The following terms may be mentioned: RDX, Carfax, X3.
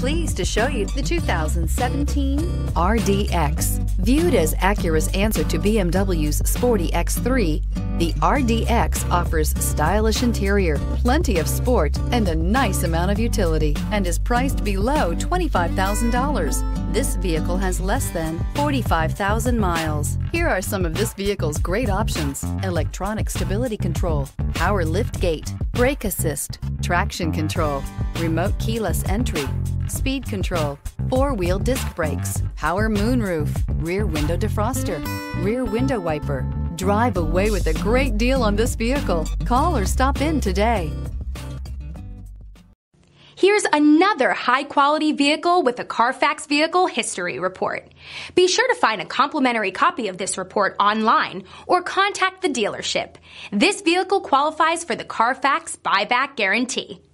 pleased to show you the 2017 RDX. Viewed as Acura's answer to BMW's sporty X3, the RDX offers stylish interior, plenty of sport, and a nice amount of utility, and is priced below $25,000. This vehicle has less than 45,000 miles. Here are some of this vehicle's great options: electronic stability control, power lift gate, brake assist, traction control, remote keyless entry, speed control, four-wheel disc brakes, power moonroof, rear window defroster, rear window wiper. Drive away with a great deal on this vehicle. Call or stop in today. Here's another high-quality vehicle with a Carfax Vehicle History Report. Be sure to find a complimentary copy of this report online or contact the dealership. This vehicle qualifies for the Carfax Buyback Guarantee.